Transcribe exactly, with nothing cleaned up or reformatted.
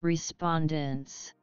respondents.